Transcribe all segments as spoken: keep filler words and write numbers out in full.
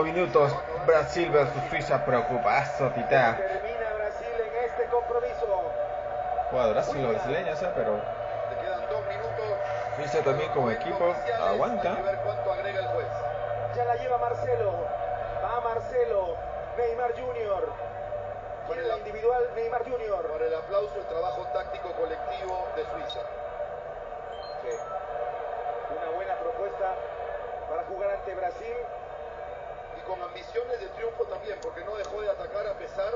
cinco minutos. Brasil versus Suiza, preocupazo, Tita. Termina Brasil en este compromiso. Cuadrazo los brasileños, ¿eh? Pero te quedan dos minutos. Suiza también como equipo aguanta. Hay que ver cuánto agrega el juez. Ya la lleva Marcelo. Va Marcelo. Neymar Junior. Por el individual Neymar Junior. Por el aplauso, el trabajo táctico colectivo de Suiza. Sí. Una buena propuesta para jugar ante Brasil. Y con ambiciones de triunfo también, porque no dejó de atacar a pesar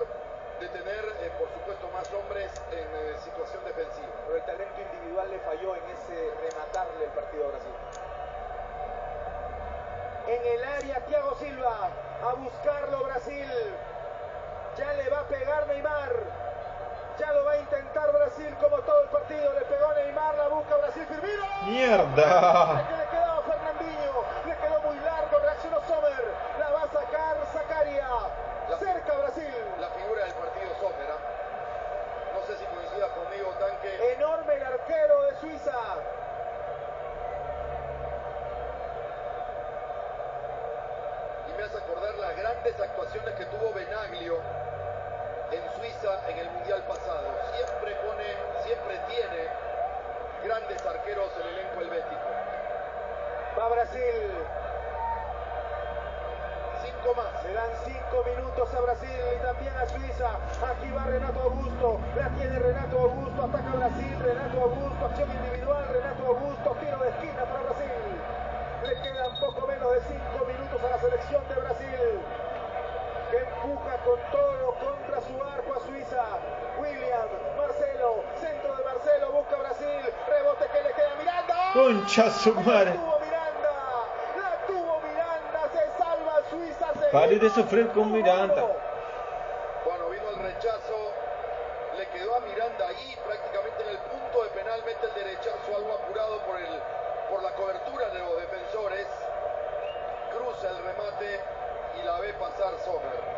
de tener, eh, por supuesto, más hombres en eh, situación defensiva. Pero el talento individual le falló en ese rematarle el partido a Brasil. En el área, Thiago Silva, a buscarlo Brasil. Ya le va a pegar Neymar. Ya lo va a intentar Brasil como todo el partido. Le pegó Neymar, la busca Brasil. Firmino. ¡Mierda! El que le quedó Fernandinho. Le quedó muy largo, reaccionó Sommer. La va a sacar Zakaria. Cerca Brasil. La figura del partido Sommer, ¿eh? No sé si coincidas conmigo, Tanque. Enorme el arquero de Suiza. Y me hace acordar las grandes actuaciones que tuvo Benaglio en Suiza en el Mundial pasado. Siempre pone, siempre tiene grandes arqueros el elenco helvético. Va Brasil. Cinco más. Se dan cinco minutos a Brasil y también a Suiza. Aquí va Renato Augusto. La tiene Renato Augusto. Ataca Brasil. Renato Augusto. Acción individual. Renato Augusto. Tiro de esquina para Brasil. Le quedan poco menos de cinco minutos a la selección de Brasil. Que empuja con todo contra su arco a Suiza. William, Marcelo, centro de Marcelo, busca Brasil, rebote que le queda Miranda. Concha su madre. La tuvo Miranda, la tuvo Miranda, se salva Suiza. Se pare de sufrir con Miranda. Bueno, vino el rechazo, le quedó a Miranda ahí prácticamente en el punto de penal, mete el derechazo algo apurado por, el, por la cobertura de los defensores, cruza el remate y la ve pasar Sommer.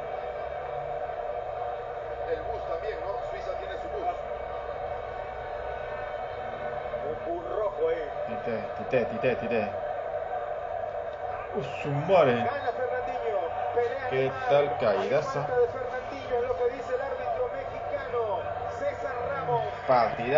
El bus también, ¿no? Suiza tiene su bus. Un, un rojo ahí. Tite, tite, tite, tite. ¡Uh, su madre! Gana Fernandinho. Pelea. ¿Qué tal caídaza? De Fernandinho es lo que dice el árbitro mexicano César Ramos. Partida.